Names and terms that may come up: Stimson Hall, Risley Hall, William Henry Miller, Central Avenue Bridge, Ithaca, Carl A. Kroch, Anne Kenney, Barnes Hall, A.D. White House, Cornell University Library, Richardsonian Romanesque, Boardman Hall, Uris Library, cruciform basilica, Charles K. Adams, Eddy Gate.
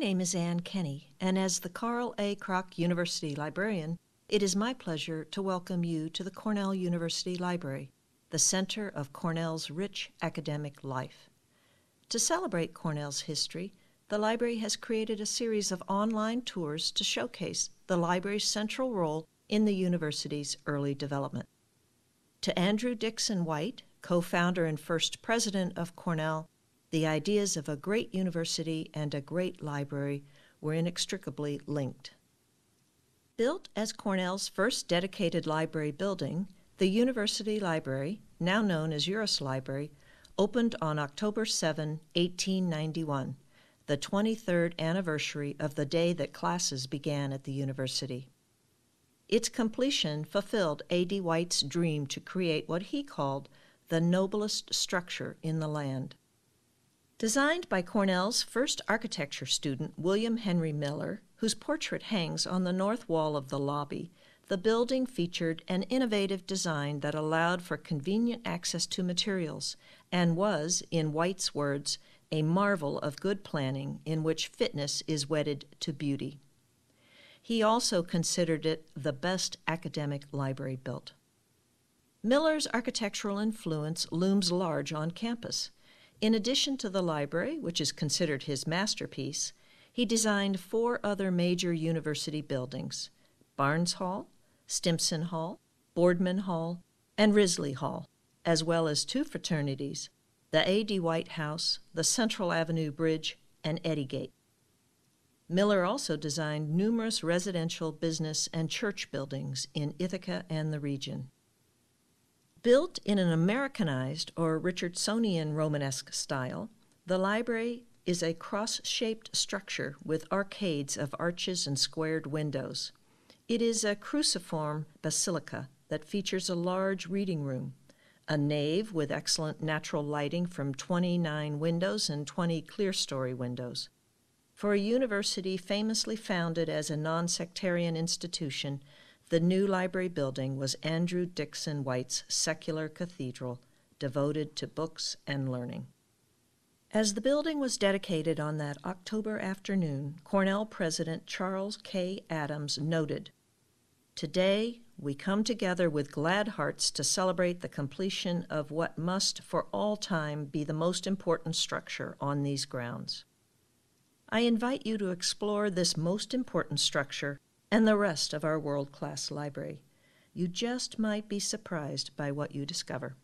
name is Anne Kenney, and as the Carl A. Kroch University Librarian, it is my pleasure to welcome you to the Cornell University Library, the center of Cornell's rich academic life. To celebrate Cornell's history, the library has created a series of online tours to showcase the library's central role in the university's early development. To Andrew Dickson White, co-founder and first president of Cornell, the ideas of a great university and a great library were inextricably linked. Built as Cornell's first dedicated library building, the University Library, now known as Uris Library, opened on October 7, 1891, the 23rd anniversary of the day that classes began at the university. Its completion fulfilled A.D. White's dream to create what he called the noblest structure in the land. Designed by Cornell's first architecture student, William Henry Miller, whose portrait hangs on the north wall of the lobby, the building featured an innovative design that allowed for convenient access to materials and was, in White's words, a marvel of good planning in which fitness is wedded to beauty. He also considered it the best academic library built. Miller's architectural influence looms large on campus. In addition to the library, which is considered his masterpiece, he designed four other major university buildings: Barnes Hall, Stimson Hall, Boardman Hall, and Risley Hall, as well as two fraternities, the A.D. White House, the Central Avenue Bridge, and Eddy Gate. Miller also designed numerous residential, business, and church buildings in Ithaca and the region. Built in an Americanized or Richardsonian Romanesque style, the library is a cross-shaped structure with arcades of arches and squared windows. It is a cruciform basilica that features a large reading room, a nave with excellent natural lighting from 29 windows and 20 clear-story windows. For a university famously founded as a non-sectarian institution, the new library building was Andrew Dickson White's secular cathedral, devoted to books and learning. As the building was dedicated on that October afternoon, Cornell President Charles K. Adams noted, "Today we come together with glad hearts to celebrate the completion of what must for all time be the most important structure on these grounds. I invite you to explore this most important structure and the rest of our world-class library. You just might be surprised by what you discover."